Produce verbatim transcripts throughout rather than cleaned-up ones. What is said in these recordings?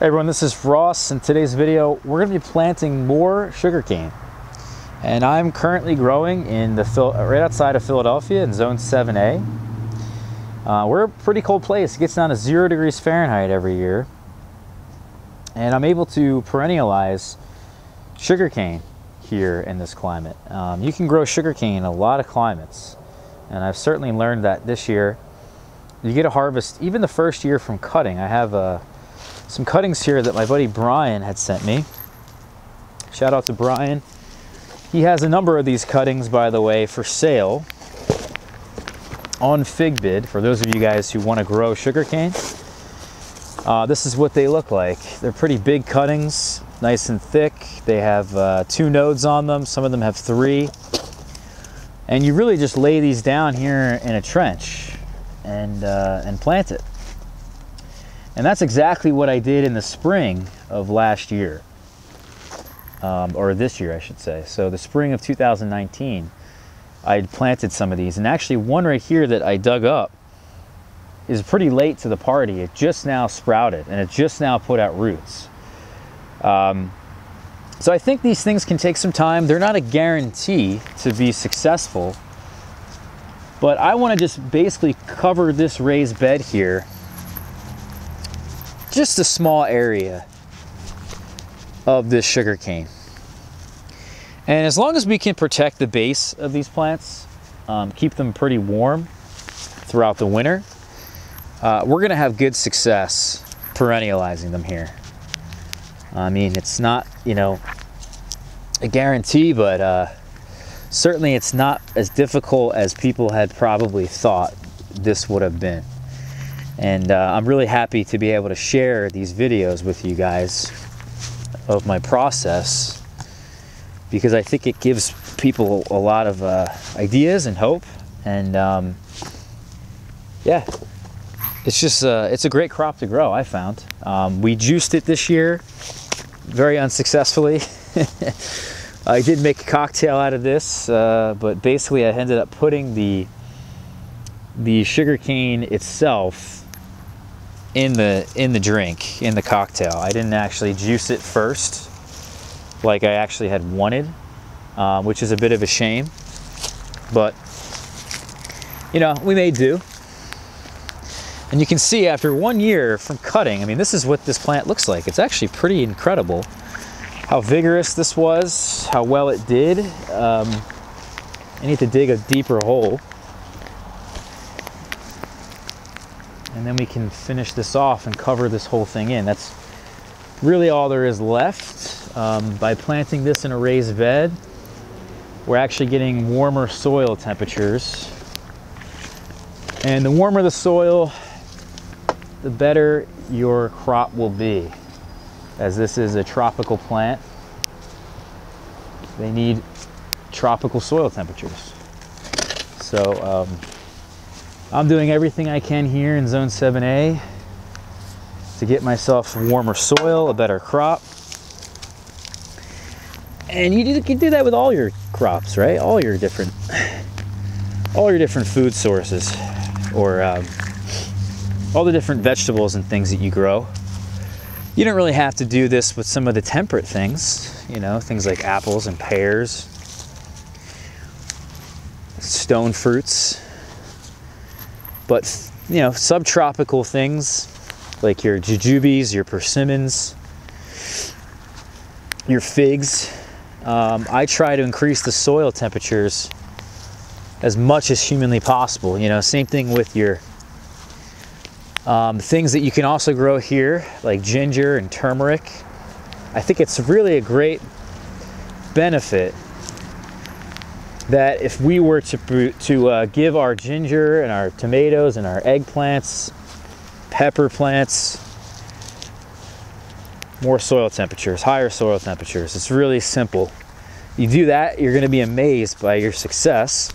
Hey everyone, this is Ross. In today's video, we're going to be planting more sugarcane. And I'm currently growing in the right outside of Philadelphia in Zone seven A. Uh, we're a pretty cold place. It gets down to zero degrees Fahrenheit every year. And I'm able to perennialize sugarcane here in this climate. Um, you can grow sugarcane in a lot of climates. And I've certainly learned that this year. You get a harvest even the first year from cutting. I have a some cuttings here that my buddy Brian had sent me. Shout out to Brian. He has a number of these cuttings, by the way, for sale on FigBid for those of you guys who want to grow sugarcane. Uh, this is what they look like. They're pretty big cuttings, nice and thick. They have uh, two nodes on them. Some of them have three. And you really just lay these down here in a trench and, uh, and plant it. And that's exactly what I did in the spring of last year, um, or this year, I should say. So the spring of two thousand nineteen, I had planted some of these. And actually one right here that I dug up is pretty late to the party. It just now sprouted and it just now put out roots. Um, so I think these things can take some time. They're not a guarantee to be successful, but I want to just basically cover this raised bed here, just a small area of this sugarcane. And as long as we can protect the base of these plants, um, keep them pretty warm throughout the winter, uh, we're gonna have good success perennializing them here. I mean, it's not, you know, a guarantee, but uh, certainly it's not as difficult as people had probably thought this would have been. And uh, I'm really happy to be able to share these videos with you guys of my process, because I think it gives people a lot of uh, ideas and hope. And um, yeah, it's just uh, it's a great crop to grow, I found. Um, we juiced it this year, very unsuccessfully. I did make a cocktail out of this, uh, but basically I ended up putting the, the sugarcane itself in the in the drink, in the cocktail. I didn't actually juice it first like I actually had wanted, uh, which is a bit of a shame, but you know, we may do. And you can see after one year from cutting, I mean, this is what this plant looks like. It's actually pretty incredible how vigorous this was, how well it did. um, I need to dig a deeper hole, and then we can finish this off and cover this whole thing in. That's really all there is left. Um, by planting this in a raised bed, we're actually getting warmer soil temperatures. And the warmer the soil, the better your crop will be. As this is a tropical plant, they need tropical soil temperatures. So, um, I'm doing everything I can here in Zone seven A to get myself warmer soil, a better crop. And you can do that with all your crops, right? All your different, all your different food sources, or um, all the different vegetables and things that you grow. You don't really have to do this with some of the temperate things, you know, things like apples and pears, stone fruits. But, you know, subtropical things like your jujubes, your persimmons, your figs. Um, I try to increase the soil temperatures as much as humanly possible. You know, same thing with your um, things that you can also grow here, like ginger and turmeric. I think it's really a great benefit that if we were to, to uh, give our ginger and our tomatoes and our eggplants, pepper plants, more soil temperatures, higher soil temperatures. It's really simple. You do that, you're gonna be amazed by your success.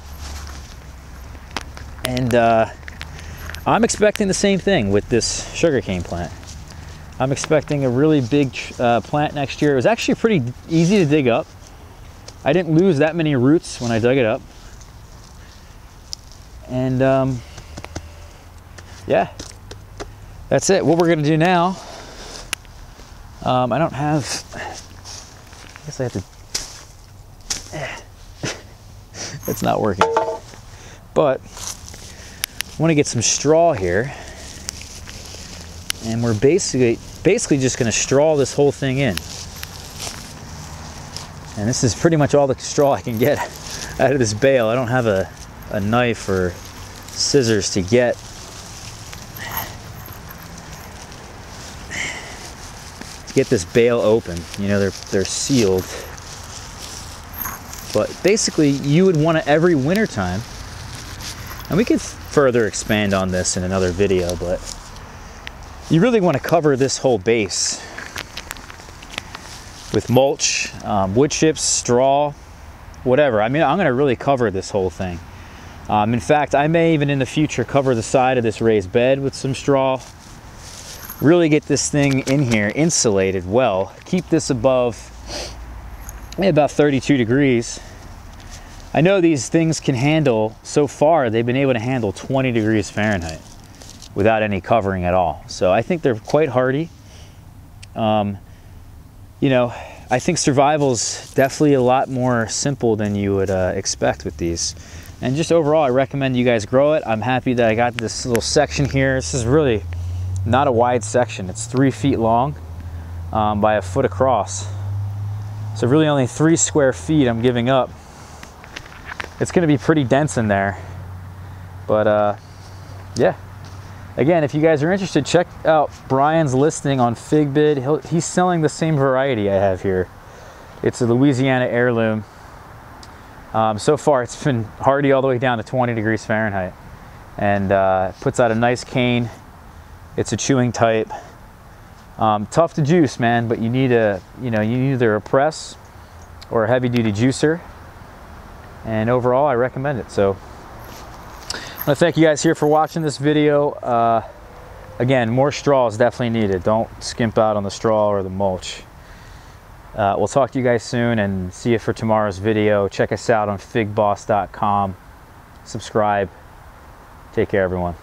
And uh, I'm expecting the same thing with this sugarcane plant. I'm expecting a really big uh, plant next year. It was actually pretty easy to dig up. I didn't lose that many roots when I dug it up. And um, yeah, that's it. What we're gonna do now Um, I don't have, I guess I have to, it's not working. But I want to get some straw here, and we're basically, basically just going to straw this whole thing in. And this is pretty much all the straw I can get out of this bale. I don't have a, a knife or scissors to get. To get this bale open. You know, they're, they're sealed. But basically, you would want to every winter time, and we could further expand on this in another video, but you really want to cover this whole base with mulch, um, wood chips, straw, whatever. I mean, I'm gonna really cover this whole thing. Um, in fact, I may even in the future cover the side of this raised bed with some straw. Really get this thing in here insulated well. Keep this above about thirty-two degrees. I know these things can handle, so far they've been able to handle twenty degrees Fahrenheit without any covering at all. So I think they're quite hardy. Um, You know, I think survival's definitely a lot more simple than you would uh, expect with these. And just overall, I recommend you guys grow it. I'm happy that I got this little section here. This is really not a wide section. It's three feet long um, by a foot across. So really only three square feet I'm giving up. It's gonna be pretty dense in there. But uh, yeah. Again, if you guys are interested, check out Brian's listing on FigBid. He'll, he's selling the same variety I have here. It's a Louisiana heirloom. Um, so far, it's been hardy all the way down to twenty degrees Fahrenheit. And uh, puts out a nice cane. It's a chewing type. Um, tough to juice, man, but you need a, you know, you need either a press or a heavy-duty juicer. And overall, I recommend it. So. I want to thank you guys here for watching this video. Uh, again, more straw is definitely needed. Don't skimp out on the straw or the mulch. Uh, we'll talk to you guys soon and see you for tomorrow's video. Check us out on fig boss dot com. Subscribe. Take care, everyone.